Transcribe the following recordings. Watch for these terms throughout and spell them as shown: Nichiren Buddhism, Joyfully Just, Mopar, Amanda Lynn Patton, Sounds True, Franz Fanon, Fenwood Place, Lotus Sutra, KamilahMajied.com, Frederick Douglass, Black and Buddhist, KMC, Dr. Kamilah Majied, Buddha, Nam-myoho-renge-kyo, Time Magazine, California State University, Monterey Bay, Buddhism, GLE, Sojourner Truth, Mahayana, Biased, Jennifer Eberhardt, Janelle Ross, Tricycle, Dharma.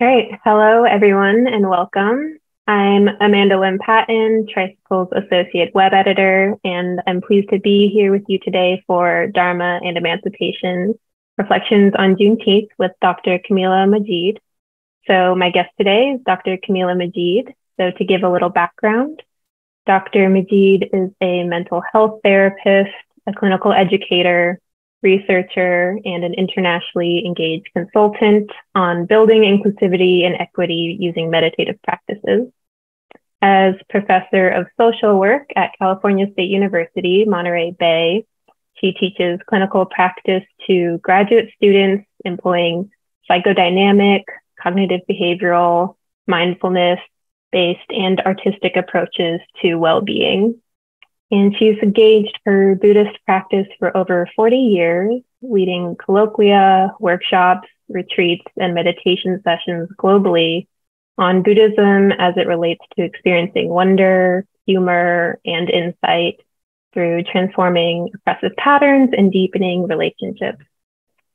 Great. Hello, everyone, and welcome. I'm Amanda Lynn Patton, Tricycle's Associate Web Editor, and I'm pleased to be here with you today for Dharma and Emancipation, Reflections on Juneteenth with Dr. Kamilah Majied. So my guest today is Dr. Kamilah Majied. So to give a little background, Dr. Majied is a mental health therapist, a clinical educator, researcher, and an internationally engaged consultant on building inclusivity and equity using meditative practices. As professor of social work at California State University, Monterey Bay, she teaches clinical practice to graduate students employing psychodynamic, cognitive behavioral, mindfulness-based, and artistic approaches to well-being. And she's engaged her Buddhist practice for over 40 years, leading colloquia, workshops, retreats, and meditation sessions globally on Buddhism as it relates to experiencing wonder, humor, and insight through transforming oppressive patterns and deepening relationships.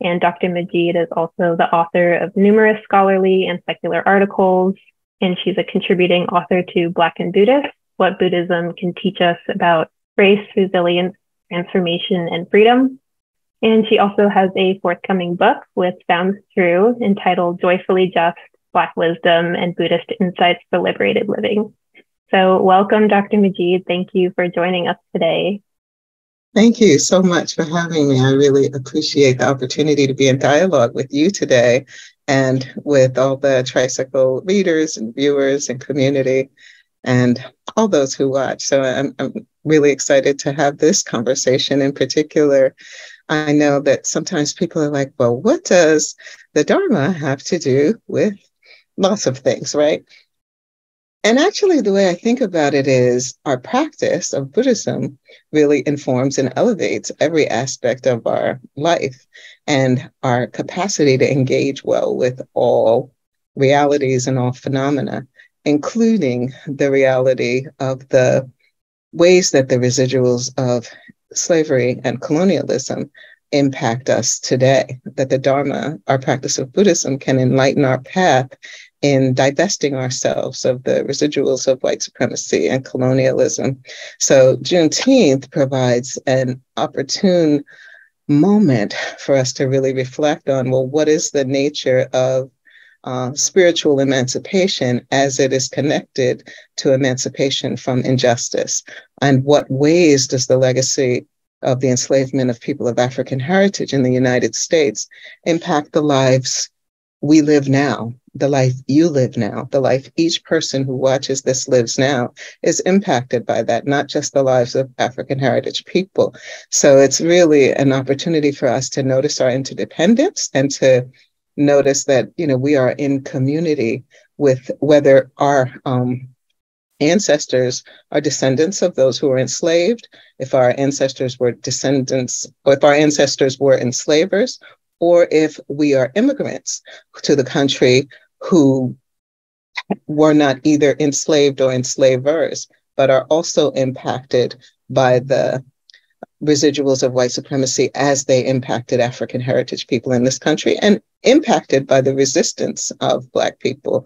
And Dr. Majied is also the author of numerous scholarly and secular articles, and she's a contributing author to Black and Buddhist, What Buddhism Can Teach Us About Race, Resilience, Transformation, and Freedom. And she also has a forthcoming book with Sounds True entitled Joyfully Just, Black Wisdom and Buddhist Insights for Liberated Living. So welcome, Dr. Majied. Thank you for joining us today. Thank you so much for having me. I really appreciate the opportunity to be in dialogue with you today and with all the Tricycle readers and viewers and community and all those who watch. So I'm really excited to have this conversation in particular. I know that sometimes people are like, well, what does the Dharma have to do with lots of things, right? And actually, the way I think about it is our practice of Buddhism really informs and elevates every aspect of our life and our capacity to engage well with all realities and all phenomena, including the reality of the ways that the residuals of slavery and colonialism impact us today, that the Dharma, our practice of Buddhism, can enlighten our path in divesting ourselves of the residuals of white supremacy and colonialism. So Juneteenth provides an opportune moment for us to really reflect on, well, what is the nature of spiritual emancipation as it is connected to emancipation from injustice? And what ways does the legacy of the enslavement of people of African heritage in the United States impact the lives we live now, the life you live now, the life each person who watches this lives now is impacted by that, not just the lives of African heritage people? So it's really an opportunity for us to notice our interdependence and to notice that, you know, we are in community with whether our ancestors are descendants of those who were enslaved, if our ancestors were descendants, or if our ancestors were enslavers, or if we are immigrants to the country who were not either enslaved or enslavers, but are also impacted by the residuals of white supremacy as they impacted African heritage people in this country and impacted by the resistance of Black people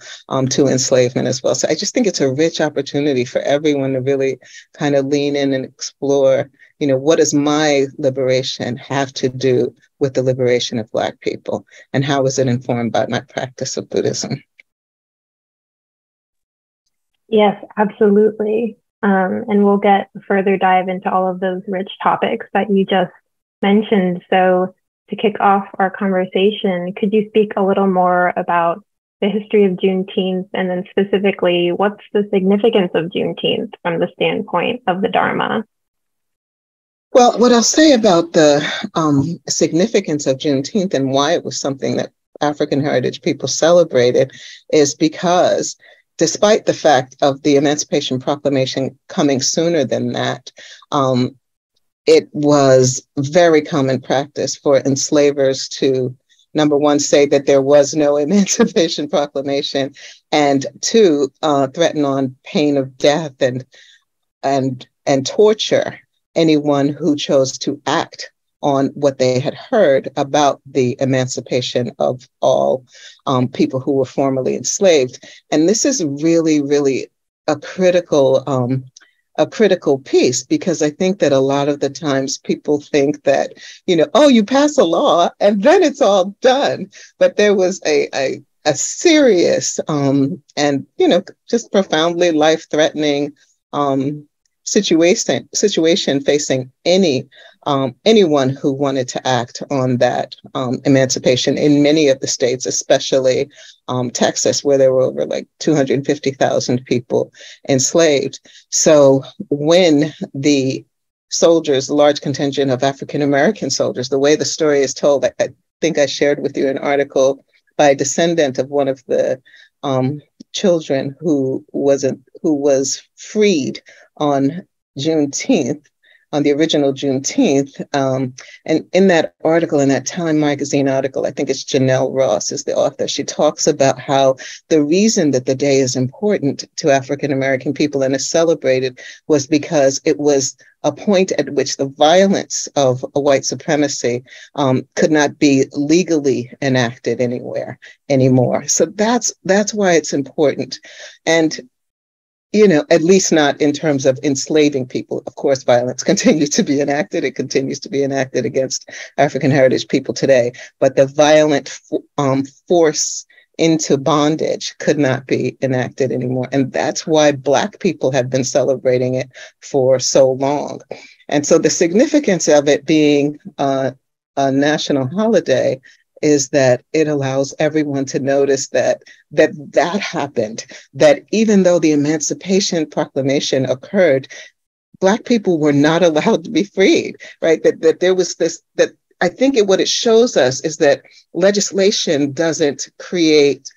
to enslavement as well. So I just think it's a rich opportunity for everyone to really kind of lean in and explore, you know, what does my liberation have to do with the liberation of Black people? And how is it informed by my practice of Buddhism? Yes, absolutely. And we'll get a further dive into all of those rich topics that you just mentioned. So to kick off our conversation, could you speak a little more about the history of Juneteenth and then specifically, what's the significance of Juneteenth from the standpoint of the Dharma? Well, what I'll say about the significance of Juneteenth and why it was something that African heritage people celebrated is because despite the fact of the Emancipation Proclamation coming sooner than that, it was very common practice for enslavers to, number one, say that there was no Emancipation Proclamation, and two, threaten on pain of death and torture anyone who chose to act on what they had heard about the emancipation of all people who were formerly enslaved. And this is really, really a critical piece, because I think that a lot of the times people think that, you know, oh, you pass a law and then it's all done. But there was a serious and, you know, just profoundly life-threatening situation facing anyone who wanted to act on that emancipation in many of the states, especially Texas, where there were over like 250,000 people enslaved. So when the soldiers, large contingent of African-American soldiers, the way the story is told, I think I shared with you an article by a descendant of one of the children who was freed on Juneteenth, on the original Juneteenth. And in that article, in that Time Magazine article, I think it's Janelle Ross is the author, she talks about how the reason that the day is important to African-American people and is celebrated was because it was a point at which the violence of white supremacy could not be legally enacted anywhere anymore. So that's why it's important. And you know, at least not in terms of enslaving people. Of course, violence continues to be enacted. It continues to be enacted against African heritage people today. But the violent force into bondage could not be enacted anymore. And that's why Black people have been celebrating it for so long. And so the significance of it being a national holiday is that it allows everyone to notice that happened, that even though the Emancipation Proclamation occurred, Black people were not allowed to be freed, right? That there was this, that I think what it shows us is that legislation doesn't create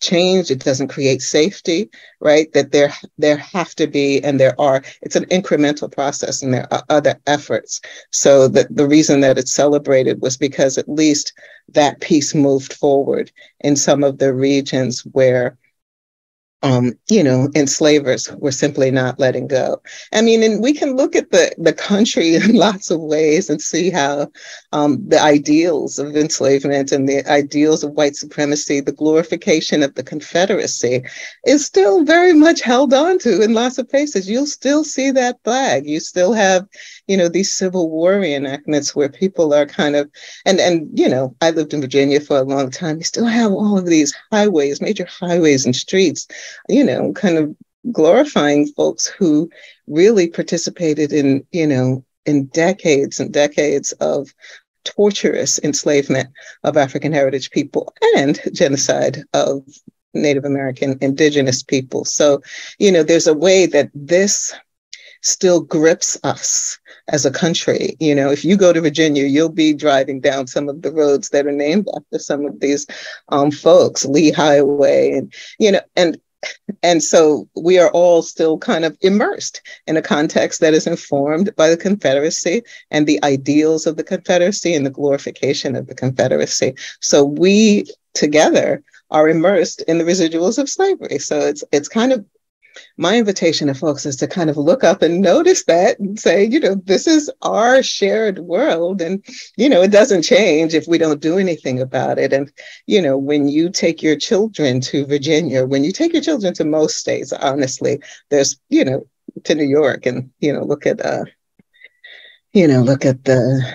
change, it doesn't create safety, right? That there have to be, and there are, it's an incremental process, and there are other efforts. So that the reason that it's celebrated was because at least that piece moved forward in some of the regions where you know, enslavers were simply not letting go. I mean, and we can look at the country in lots of ways and see how the ideals of enslavement and the ideals of white supremacy, the glorification of the Confederacy, is still very much held on to in lots of places. You'll still see that flag. You still have, you know, these Civil War reenactments where people are kind of, and you know, I lived in Virginia for a long time. You still have all of these highways, major highways and streets, you know, kind of glorifying folks who really participated in, you know, in decades and decades of torturous enslavement of African heritage people and genocide of Native American indigenous people. So, you know, there's a way that this still grips us as a country. You know, if you go to Virginia, you'll be driving down some of the roads that are named after some of these folks, Lee Highway, and, you know, and so we are all still kind of immersed in a context that is informed by the Confederacy and the ideals of the Confederacy and the glorification of the Confederacy. So we together are immersed in the residuals of slavery. So it's kind of, my invitation to folks is to kind of look up and notice that and say, you know, this is our shared world. And, you know, it doesn't change if we don't do anything about it. And, you know, when you take your children to Virginia, when you take your children to most states, honestly, there's, you know, to New York and, you know, look at the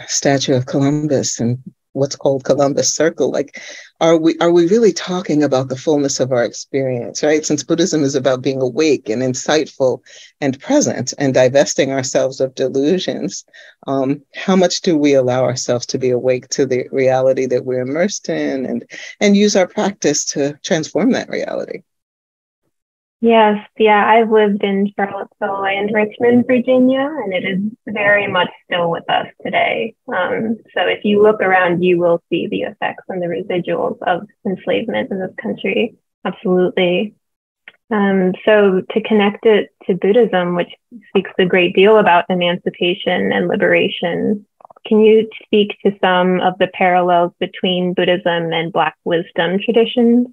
Statue of Columbus and what's called Columbus Circle. Like, are we really talking about the fullness of our experience, right? Since Buddhism is about being awake and insightful and present and divesting ourselves of delusions, how much do we allow ourselves to be awake to the reality that we're immersed in and use our practice to transform that reality? Yes, yeah, I've lived in Charlottesville and Richmond, Virginia, and it is very much still with us today. So if you look around, you will see the effects and the residuals of enslavement in this country. Absolutely. So to connect it to Buddhism, which speaks a great deal about emancipation and liberation, can you speak to some of the parallels between Buddhism and Black wisdom traditions?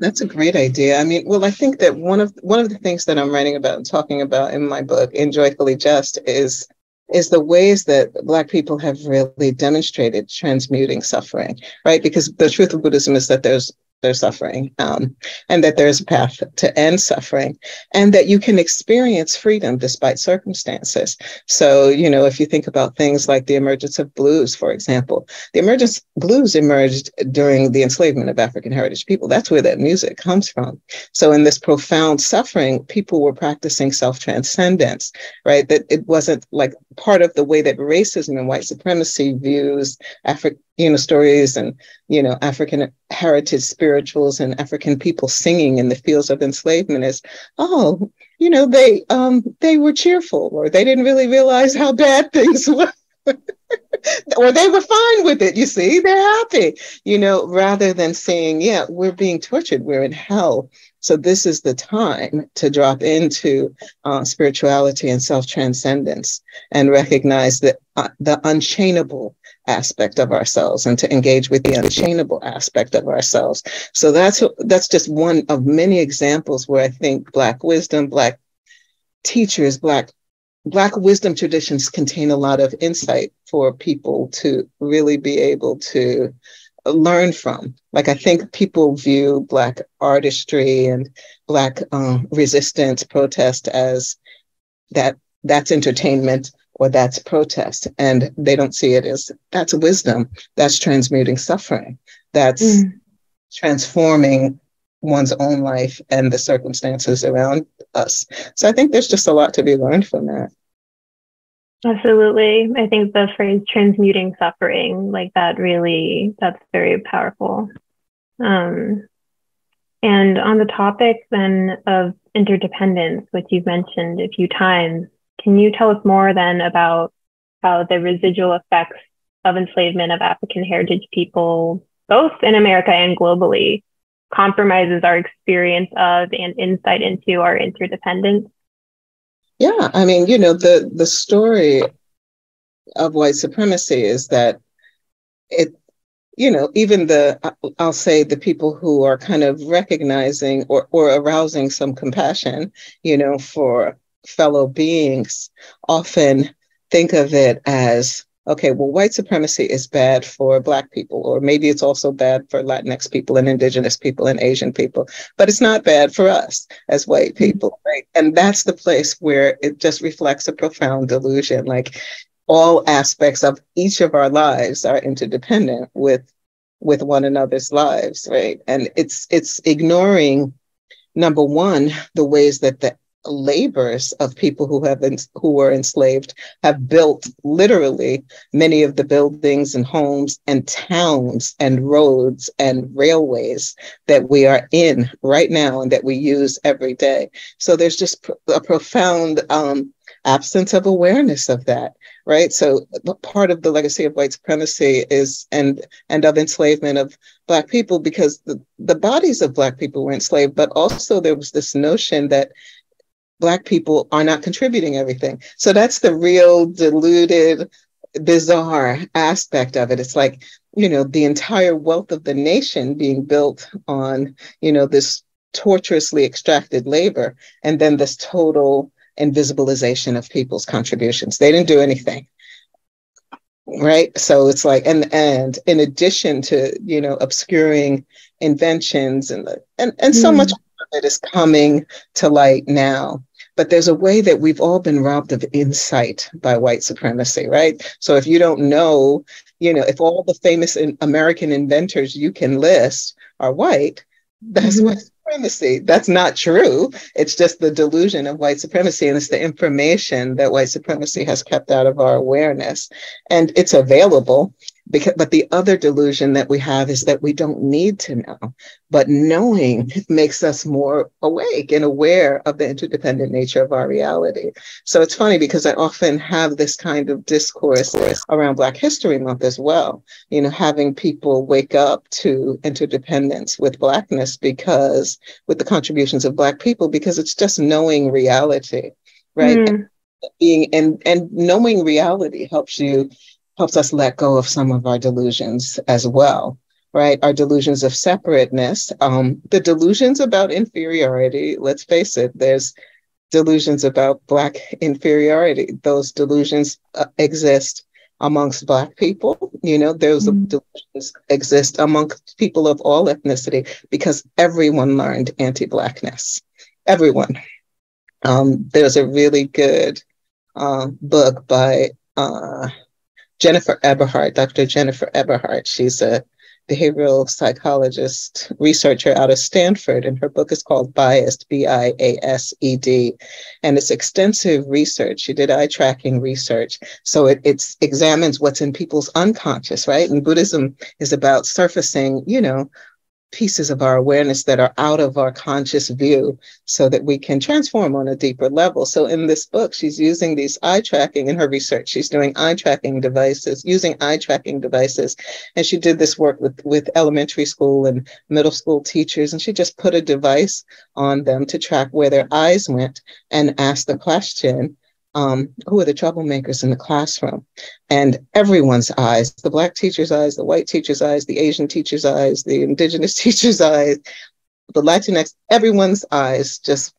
That's a great idea. I mean, well, I think that one of the things that I'm writing about and talking about in my book, in Joyfully Just, is is the ways that Black people have really demonstrated transmuting suffering, right? Because the truth of Buddhism is that there's suffering, and that there's a path to end suffering, and that you can experience freedom despite circumstances. So, you know, if you think about things like the emergence of blues, for example, blues emerged during the enslavement of African heritage people. That's where that music comes from. So in this profound suffering, people were practicing self-transcendence, right? That it wasn't like part of the way that racism and white supremacy views African, you know, stories and, you know, African heritage spirituals and African people singing in the fields of enslavement as, oh, you know, they were cheerful, or they didn't really realize how bad things were, or they were fine with it. You see, they're happy, you know, rather than saying, yeah, we're being tortured, we're in hell. So this is the time to drop into spirituality and self-transcendence and recognize that the unchainable aspect of ourselves, and to engage with the unchainable aspect of ourselves. So that's just one of many examples where I think Black wisdom, Black teachers, Black wisdom traditions contain a lot of insight for people to really be able to learn from. Like, I think people view Black artistry and Black resistance, protest as that's entertainment, or that's protest, and they don't see it as that's wisdom, that's transmuting suffering, that's transforming one's own life and the circumstances around us. So I think there's just a lot to be learned from that. Absolutely. I think the phrase transmuting suffering, like that really, that's very powerful. And on the topic then of interdependence, which you've mentioned a few times, can you tell us more then about how the residual effects of enslavement of African heritage people, both in America and globally, compromises our experience of and insight into our interdependence? Yeah, I mean, you know, the story of white supremacy is that it, you know, even I'll say the people who are kind of recognizing or arousing some compassion, you know, for fellow beings often think of it as, okay, well, white supremacy is bad for Black people, or maybe it's also bad for Latinx people and Indigenous people and Asian people, but it's not bad for us as white people, right? And that's the place where it just reflects a profound delusion. Like, all aspects of each of our lives are interdependent with one another's lives, right? And it's ignoring, number one, the ways that the labors of people who were enslaved have built literally many of the buildings and homes and towns and roads and railways that we are in right now and that we use every day. So there's just a profound absence of awareness of that, right? So part of the legacy of white supremacy is and of enslavement of Black people, because the bodies of Black people were enslaved, but also there was this notion that Black people are not contributing everything. So that's the real deluded, bizarre aspect of it. It's like, you know, the entire wealth of the nation being built on, you know, this torturously extracted labor, and then this total invisibilization of people's contributions. They didn't do anything, right? So it's like, and in addition to, you know, obscuring inventions and so much of it is coming to light now. But there's a way that we've all been robbed of insight by white supremacy, right? So if you don't know, you know, if all the famous American inventors you can list are white, that's white supremacy. That's not true. It's just the delusion of white supremacy, and it's the information that white supremacy has kept out of our awareness. And it's available. But the other delusion that we have is that we don't need to know, but knowing makes us more awake and aware of the interdependent nature of our reality. So it's funny because I often have this kind of discourse around Black History Month as well, you know, having people wake up to interdependence with Blackness, because with the contributions of Black people, because it's just knowing reality, right? And knowing reality helps us let go of some of our delusions as well, right? Our delusions of separateness, the delusions about inferiority. Let's face it, there's delusions about Black inferiority. Those delusions exist amongst Black people. You know, those delusions exist amongst people of all ethnicity, because everyone learned anti-Blackness. Everyone. There's a really good book by Jennifer Eberhardt, Dr. Jennifer Eberhardt. She's a behavioral psychologist researcher out of Stanford, and her book is called Biased, B-I-A-S-E-D, and it's extensive research. She did eye tracking research, so it examines what's in people's unconscious, right? And Buddhism is about surfacing, you know, pieces of our awareness that are out of our conscious view so that we can transform on a deeper level. So in this book, she's using these eye tracking, in her research, she's doing eye tracking devices, using eye tracking devices. And she did this work with elementary school and middle school teachers. And she just put a device on them to track where their eyes went and asked the question, who are the troublemakers in the classroom? And everyone's eyes, the Black teacher's eyes, the white teacher's eyes, the Asian teacher's eyes, the indigenous teacher's eyes, the Latinx, everyone's eyes just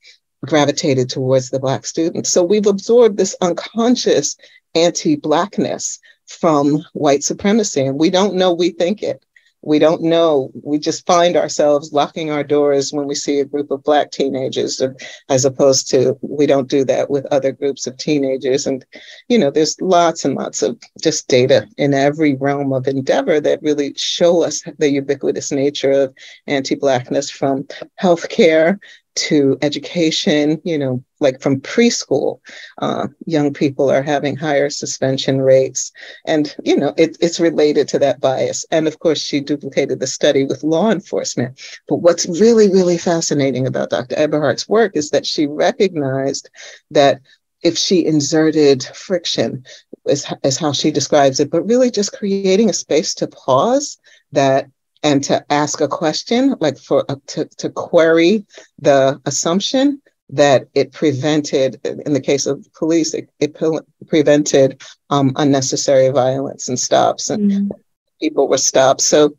gravitated towards the Black students. So we've absorbed this unconscious anti-Blackness from white supremacy, and we don't know we think it. We don't know. We just find ourselves locking our doors when we see a group of Black teenagers, as opposed to we don't do that with other groups of teenagers. And, you know, there's lots and lots of just data in every realm of endeavor that really show us the ubiquitous nature of anti-Blackness, from healthcare to education, you know, like from preschool, young people are having higher suspension rates. And, you know, it's related to that bias. And of course, she duplicated the study with law enforcement. But what's really, really fascinating about Dr. Eberhardt's work is that she recognized that if she inserted friction, is how she describes it, but really just creating a space to pause that and to ask a question, like to query the assumption, that it prevented, in the case of police, it prevented unnecessary violence and stops, and people were stopped. So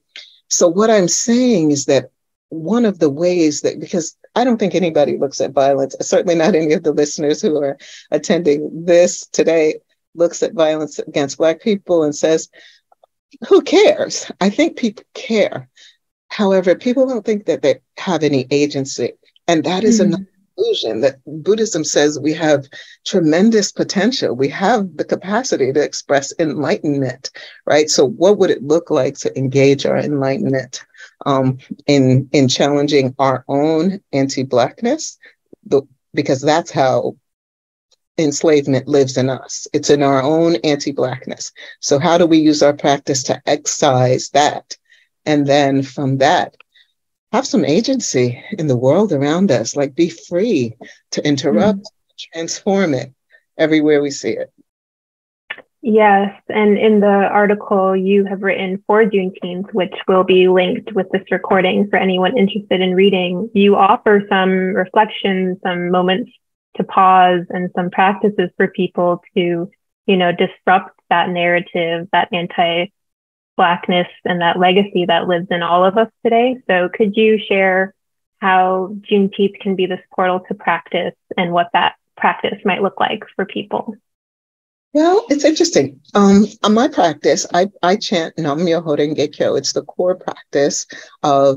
what I'm saying is that one of the ways that, because I don't think anybody looks at violence, certainly not any of the listeners who are attending this today, looks at violence against Black people and says, who cares? I think people care. However, people don't think that they have any agency. And that is another illusion that Buddhism says we have tremendous potential. We have the capacity to express enlightenment, right? So what would it look like to engage our enlightenment in challenging our own anti-Blackness? Because that's how enslavement lives in us. It's in our own anti-Blackness. So how do we use our practice to excise that? And then from that, have some agency in the world around us, like be free to interrupt, transform it everywhere we see it. Yes. And in the article you have written for Juneteenth, which will be linked with this recording for anyone interested in reading, you offer some reflections, some moments to pause, and some practices for people to, you know, disrupt that narrative, that anti-Blackness, and that legacy that lives in all of us today. So could you share how Juneteenth can be this portal to practice and what that practice might look like for people? Well, it's interesting. On my practice, I chant Nam-myoho-renge-kyo. It's the core practice of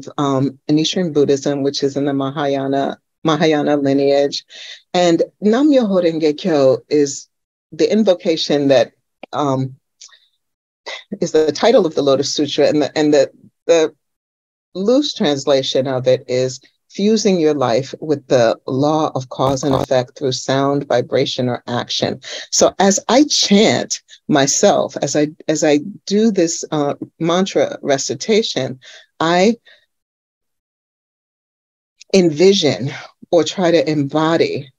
Nichiren Buddhism, which is in the Mahayana lineage. And Nam-myoho-renge-kyo is the invocation that is the title of the Lotus Sutra, and the loose translation of it is fusing your life with the law of cause and effect through sound, vibration, or action. So as I chant myself, as I do this mantra recitation, I envision or try to embody,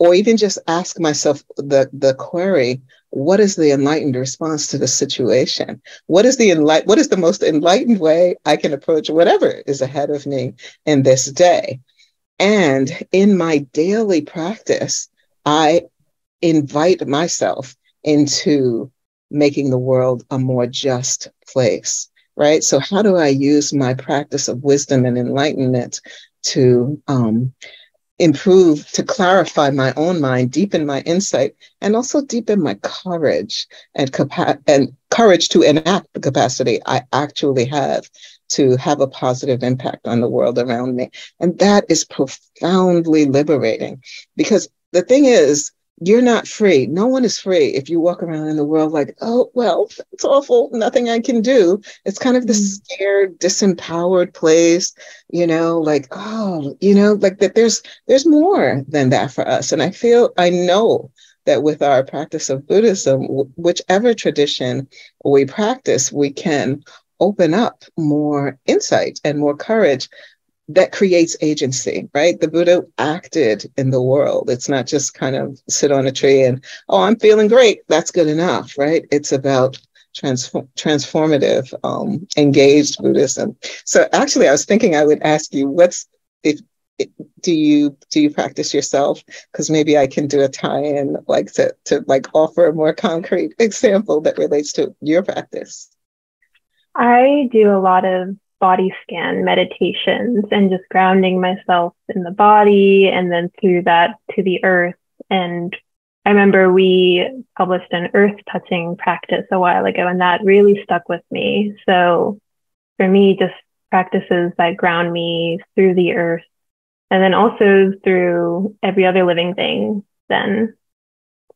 or even just ask myself the query, what is the enlightened response to the situation? What is the most enlightened way I can approach whatever is ahead of me in this day? And in my daily practice, I invite myself into making the world a more just place, right? So how do I use my practice of wisdom and enlightenment to improve, to clarify my own mind, deepen my insight, and also deepen my courage and courage to enact the capacity I actually have to have a positive impact on the world around me. And that is profoundly liberating, because the thing is, you're not free. No one is free if you walk around in the world like, oh, well, it's awful, nothing I can do. It's kind of this scared, disempowered place, you know, like, oh, you know, like that there's more than that for us. And I know that with our practice of Buddhism, whichever tradition we practice, we can open up more insight and more courage that creates agency, right? The Buddha acted in the world. It's not just kind of sit on a tree and, oh, I'm feeling great, that's good enough, right? It's about transformative, engaged Buddhism. So actually, I was thinking I would ask you, do you practice yourself? Because maybe I can do a tie-in, like to offer a more concrete example that relates to your practice. I do a lot of body scan meditations and just grounding myself in the body and then through that to the earth. And I remember we published an earth touching practice a while ago, and that really stuck with me. So for me, just practices that ground me through the earth and then also through every other living thing then.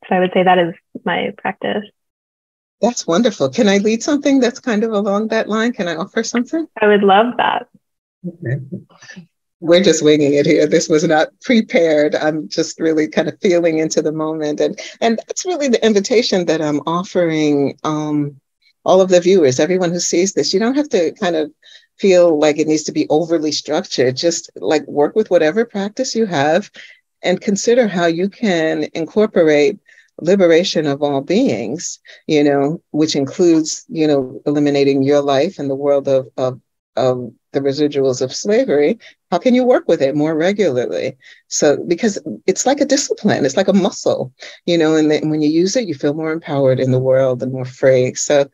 So I would say that is my practice. That's wonderful. Can I lead something that's kind of along that line? Can I offer something? I would love that. Okay. We're just winging it here. This was not prepared. I'm just really kind of feeling into the moment. And that's really the invitation that I'm offering all of the viewers, everyone who sees this. You don't have to kind of feel like it needs to be overly structured. Just like work with whatever practice you have and consider how you can incorporate liberation of all beings, you know, which includes, you know, eliminating your life and the world of the residuals of slavery. How can you work with it more regularly? So, because it's like a discipline, it's like a muscle, you know, and when you use it, you feel more empowered in the world and more free. So,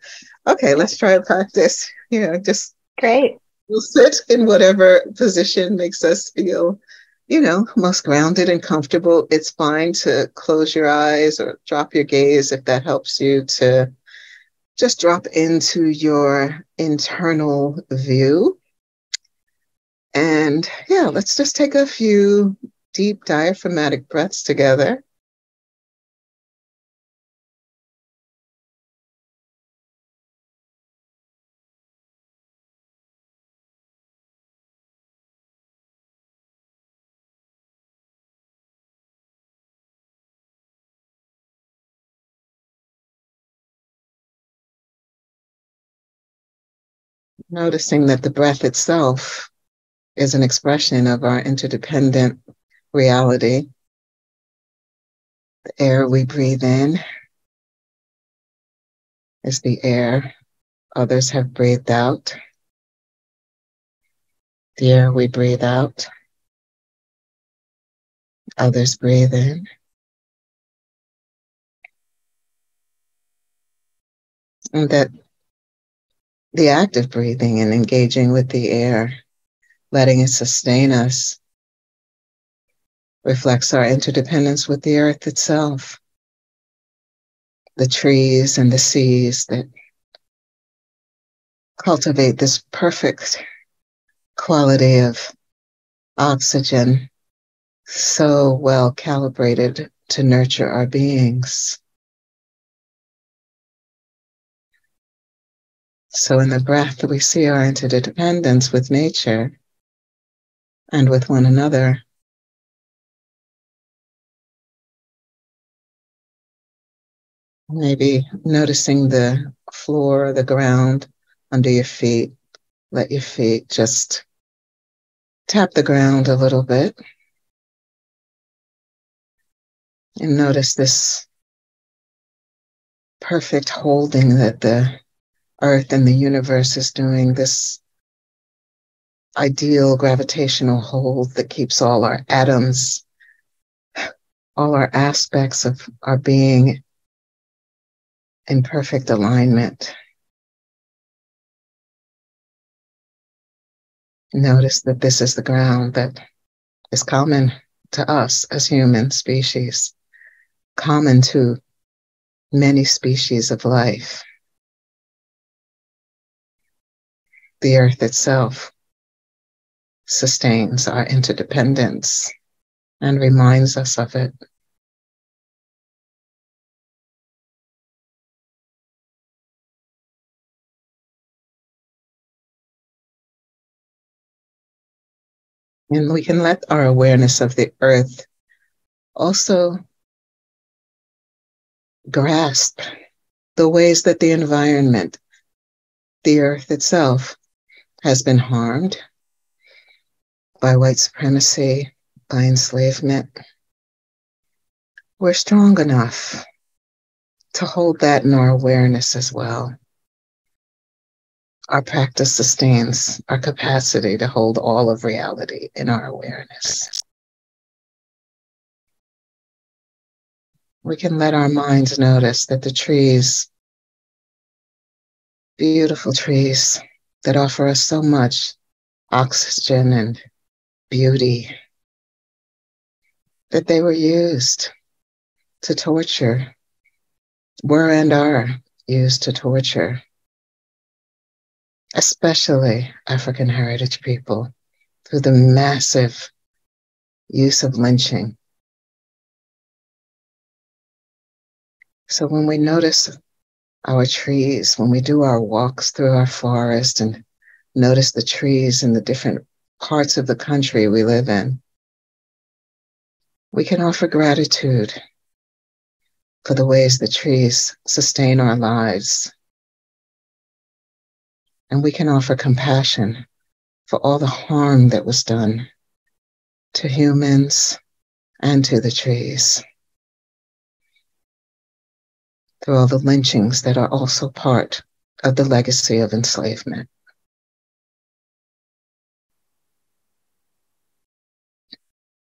okay, let's try and practice, you know, just great. We'll sit in whatever position makes us feel, you know, most grounded and comfortable. It's fine to close your eyes or drop your gaze if that helps you to just drop into your internal view. And yeah, let's just take a few deep diaphragmatic breaths together. Noticing that the breath itself is an expression of our interdependent reality. The air we breathe in is the air others have breathed out. The air we breathe out, others breathe in. And that the act of breathing and engaging with the air, letting it sustain us, reflects our interdependence with the earth itself, the trees and the seas that cultivate this perfect quality of oxygen, so well calibrated to nurture our beings. So in the breath, we see our interdependence with nature and with one another. Maybe noticing the floor or the ground under your feet. Let your feet just tap the ground a little bit. And notice this perfect holding that the earth and the universe is doing, this ideal gravitational hold that keeps all our atoms, all our aspects of our being in perfect alignment. Notice that this is the ground that is common to us as human species, common to many species of life. The earth itself sustains our interdependence and reminds us of it. And we can let our awareness of the earth also grasp the ways that the environment, the earth itself, has been harmed by white supremacy, by enslavement. We're strong enough to hold that in our awareness as well. Our practice sustains our capacity to hold all of reality in our awareness. We can let our minds notice that the trees, beautiful trees that offer us so much oxygen and beauty, that they were used to torture, were and are used to torture, especially African heritage people, through the massive use of lynching. So when we notice our trees, when we do our walks through our forest and notice the trees in the different parts of the country we live in, we can offer gratitude for the ways the trees sustain our lives. And we can offer compassion for all the harm that was done to humans and to the trees, through all the lynchings that are also part of the legacy of enslavement.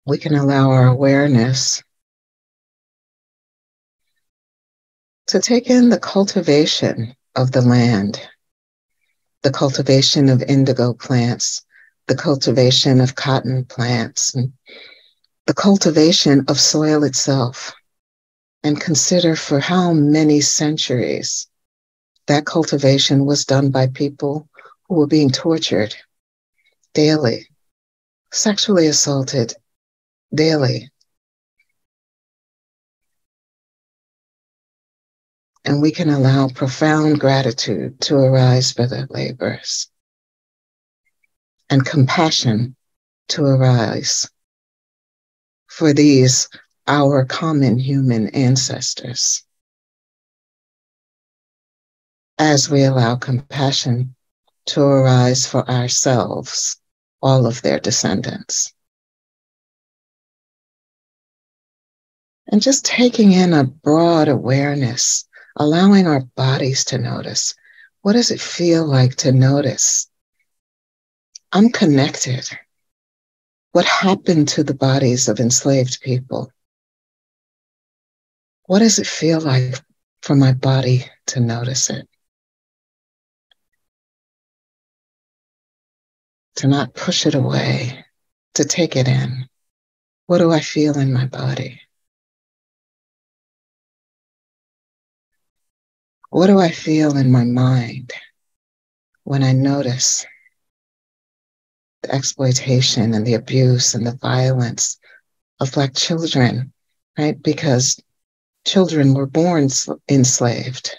We can allow our awareness to take in the cultivation of the land, the cultivation of indigo plants, the cultivation of cotton plants, and the cultivation of soil itself, and consider for how many centuries that cultivation was done by people who were being tortured daily, sexually assaulted daily. And we can allow profound gratitude to arise for their labors and compassion to arise for these, our common human ancestors. As we allow compassion to arise for ourselves, all of their descendants. And just taking in a broad awareness, allowing our bodies to notice. What does it feel like to notice? I'm connected. What happened to the bodies of enslaved people? What does it feel like for my body to notice it? To not push it away, to take it in. What do I feel in my body? What do I feel in my mind when I notice the exploitation and the abuse and the violence of Black children, right? Because children were born enslaved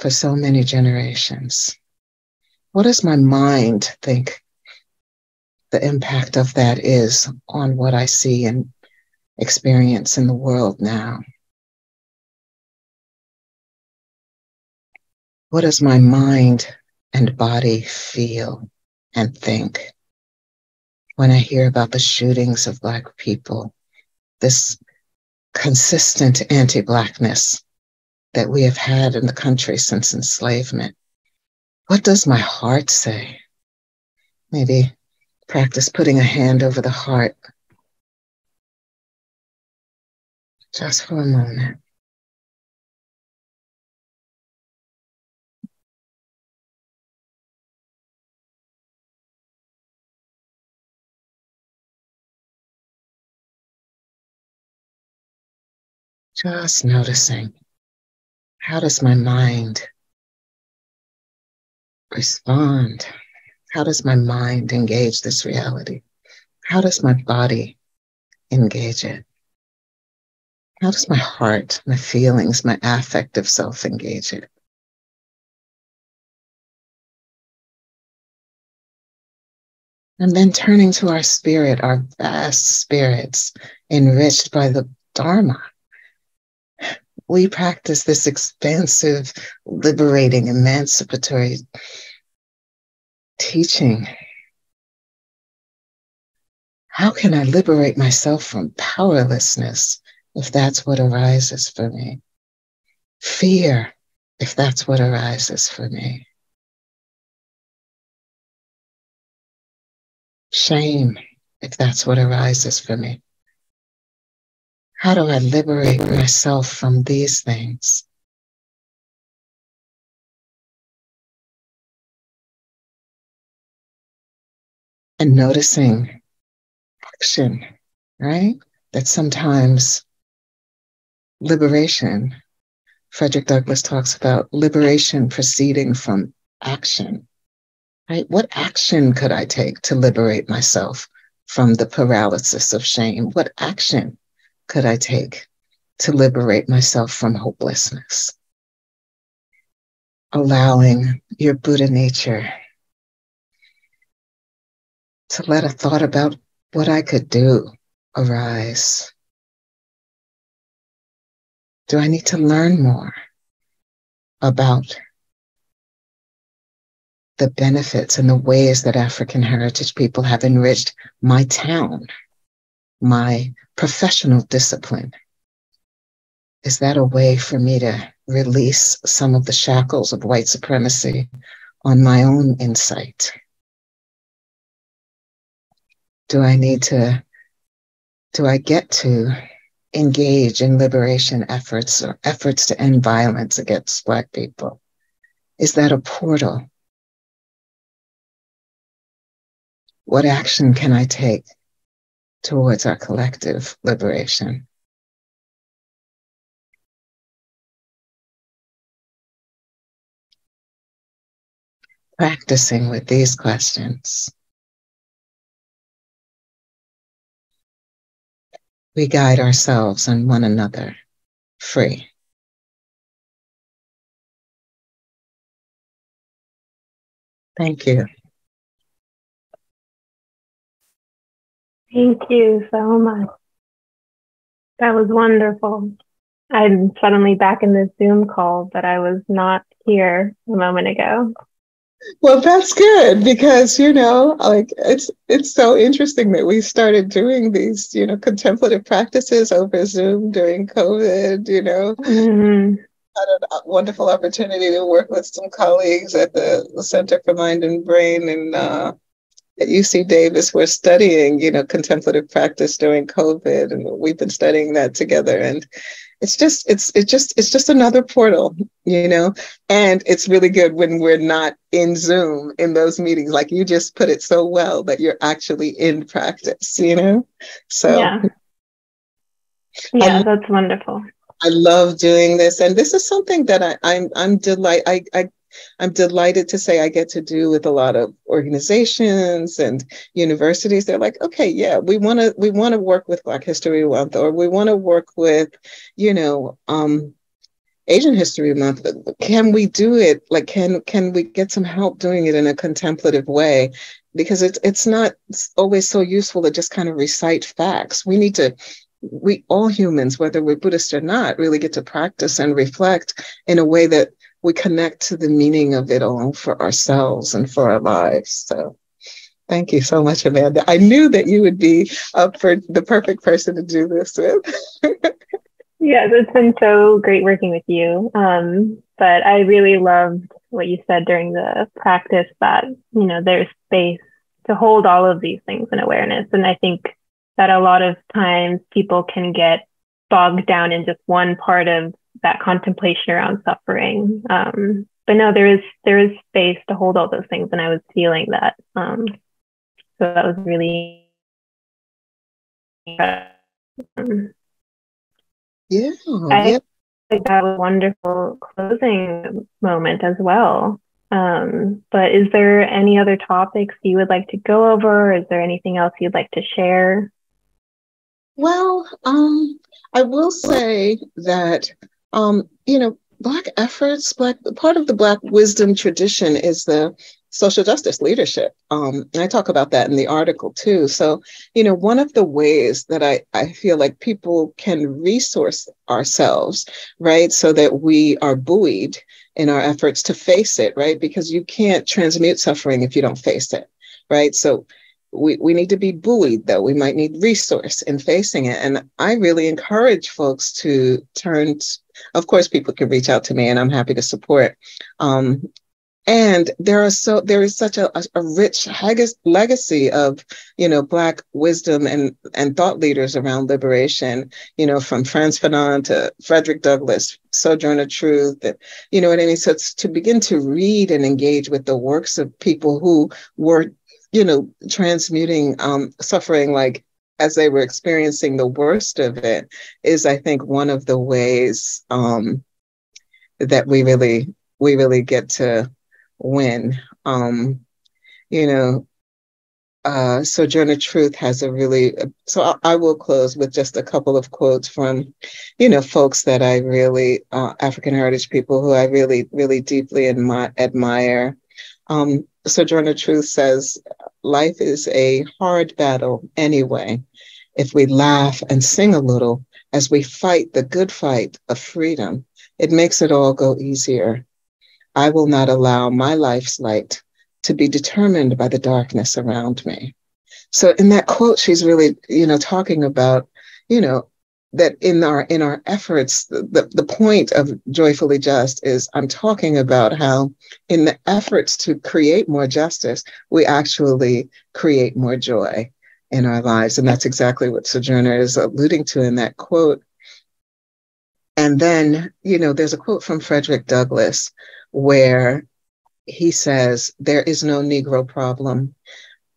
for so many generations. What does my mind think the impact of that is on what I see and experience in the world now? What does my mind and body feel and think when I hear about the shootings of Black people, this consistent anti-Blackness that we have had in the country since enslavement? What does my heart say? Maybe practice putting a hand over the heart just for a moment. Just noticing, how does my mind respond? How does my mind engage this reality? How does my body engage it? How does my heart, my feelings, my affective self engage it? And then turning to our spirit, our vast spirits, enriched by the Dharma. We practice this expansive, liberating, emancipatory teaching. How can I liberate myself from powerlessness? If that's what arises for me. Fear, if that's what arises for me. Shame, if that's what arises for me. How do I liberate myself from these things? And noticing action, right? That sometimes liberation, Frederick Douglass talks about liberation proceeding from action, right? What action could I take to liberate myself from the paralysis of shame? What action could I take to liberate myself from hopelessness? Allowing your Buddha nature to let a thought about what I could do arise. Do I need to learn more about the benefits and the ways that African heritage people have enriched my town, my professional discipline? Is that a way for me to release some of the shackles of white supremacy on my own insight? Do I get to engage in liberation efforts or efforts to end violence against Black people? Is that a portal? What action can I take towards our collective liberation? Practicing with these questions, we guide ourselves and one another free. Thank you. Thank you so much. That was wonderful. I'm suddenly back in this Zoom call, but I was not here a moment ago. Well, that's good because, you know, like it's so interesting that we started doing these, you know, contemplative practices over Zoom during COVID, you know. Mm-hmm. Had a wonderful opportunity to work with some colleagues at the Center for Mind and Brain and at UC Davis. We're studying, you know, contemplative practice during COVID, and we've been studying that together. And It's just another portal, you know, and it's really good when we're not in Zoom in those meetings. Like you just put it so well that you're actually in practice, you know? So yeah, that's wonderful. I love doing this. And this is something that I'm delighted to say I get to do with a lot of organizations and universities. They're like, okay, yeah, we want to work with Black History Month, or we want to work with, you know, Asian History Month. Can we do it? Like, can we get some help doing it in a contemplative way? Because it's not always so useful to just kind of recite facts. We all humans, whether we're Buddhist or not, really get to practice and reflect in a way that we connect to the meaning of it all for ourselves and for our lives. So thank you so much, Amanda. I knew that you would be up for the perfect person to do this with. Yes, it's been so great working with you. But I really loved what you said during the practice that, you know, there's space to hold all of these things in awareness. And I think that a lot of times people can get bogged down in just one part of that contemplation around suffering. But no, there is space to hold all those things. And I was feeling that. So that was really. Yeah. I think that was a wonderful closing moment as well. But is there any other topics you would like to go over? Is there anything else you'd like to share? Well, I will say that, you know, Black efforts, part of the Black wisdom tradition is the social justice leadership. And I talk about that in the article too. So, you know, one of the ways that I feel like people can resource ourselves, right, so that we are buoyed in our efforts to face it, right, because you can't transmute suffering if you don't face it, right? So we need to be buoyed, though. We might need resource in facing it. And I really encourage folks to turn to, of course, people can reach out to me and I'm happy to support. And there is such a rich legacy of, you know, Black wisdom and thought leaders around liberation, you know, from Franz Fanon to Frederick Douglass, Sojourner Truth, and, you know what I mean? So it's to begin to read and engage with the works of people who were, you know, transmuting suffering like as they were experiencing the worst of it is, I think, one of the ways that we really get to win. You know, Sojourner Truth has a really, so I will close with just a couple of quotes from, you know, folks that I really, African heritage people who I really, really deeply admire. Sojourner Truth says, "Life is a hard battle anyway. If we laugh and sing a little as we fight the good fight of freedom, it makes it all go easier. I will not allow my life's light to be determined by the darkness around me." So in that quote, she's really, you know, talking about, you know, that in our efforts, the point of Joyfully Just is I'm talking about how in the efforts to create more justice, we actually create more joy in our lives. And that's exactly what Sojourner is alluding to in that quote. And then, you know, there's a quote from Frederick Douglass where he says, "There is no Negro problem.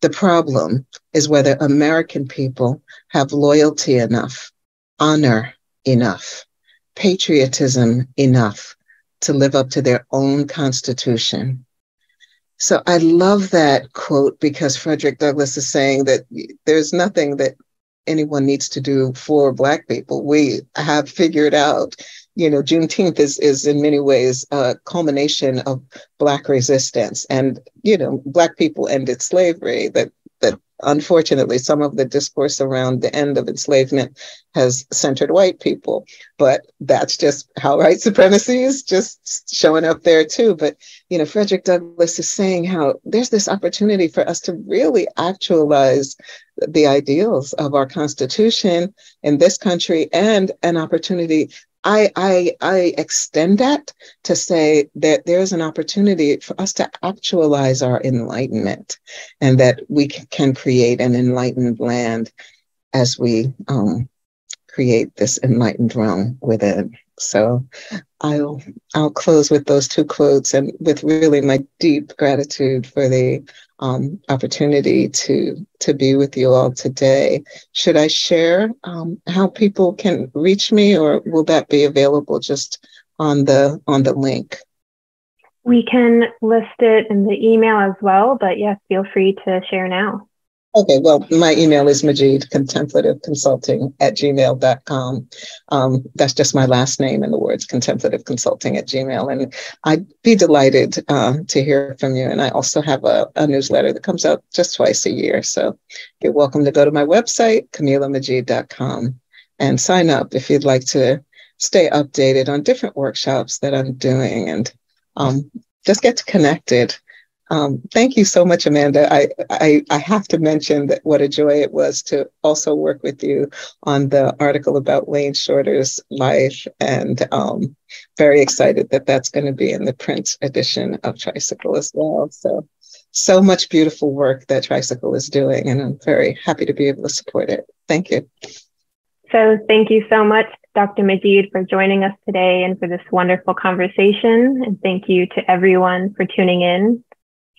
The problem is whether American people have loyalty enough, honor enough, patriotism enough to live up to their own constitution." So I love that quote because Frederick Douglass is saying that there's nothing that anyone needs to do for Black people. We have figured out, you know, Juneteenth is in many ways a culmination of Black resistance and, you know, Black people ended slavery that unfortunately, some of the discourse around the end of enslavement has centered white people, but that's just how white supremacy is just showing up there too. But, you know, Frederick Douglass is saying how there's this opportunity for us to really actualize the ideals of our Constitution in this country and an opportunity. I extend that to say that there is an opportunity for us to actualize our enlightenment and that we can create an enlightened land as we create this enlightened realm within. So I'll close with those two quotes and with really my deep gratitude for the opportunity to be with you all today. Should I share how people can reach me, or will that be available just on the link? We can list it in the email as well, but yes, feel free to share now. Okay, well, my email is MajiedContemplativeConsulting@gmail.com. That's just my last name and the words Contemplative Consulting at Gmail. And I'd be delighted to hear from you. And I also have a newsletter that comes out just twice a year. So you're welcome to go to my website, KamilahMajied.com, and sign up if you'd like to stay updated on different workshops that I'm doing and just get connected. Thank you so much, Amanda. I have to mention that what a joy it was to also work with you on the article about Wayne Shorter's life, and very excited that that's going to be in the print edition of Tricycle as well. So much beautiful work that Tricycle is doing, and I'm very happy to be able to support it. Thank you. So thank you so much, Dr. Majied, for joining us today and for this wonderful conversation. And thank you to everyone for tuning in.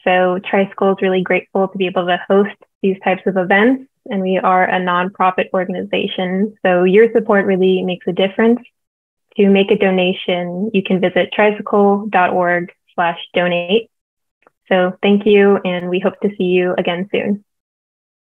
So Tricycle is really grateful to be able to host these types of events and we are a nonprofit organization. So your support really makes a difference. To make a donation, you can visit tricycle.org/donate. So thank you, and we hope to see you again soon.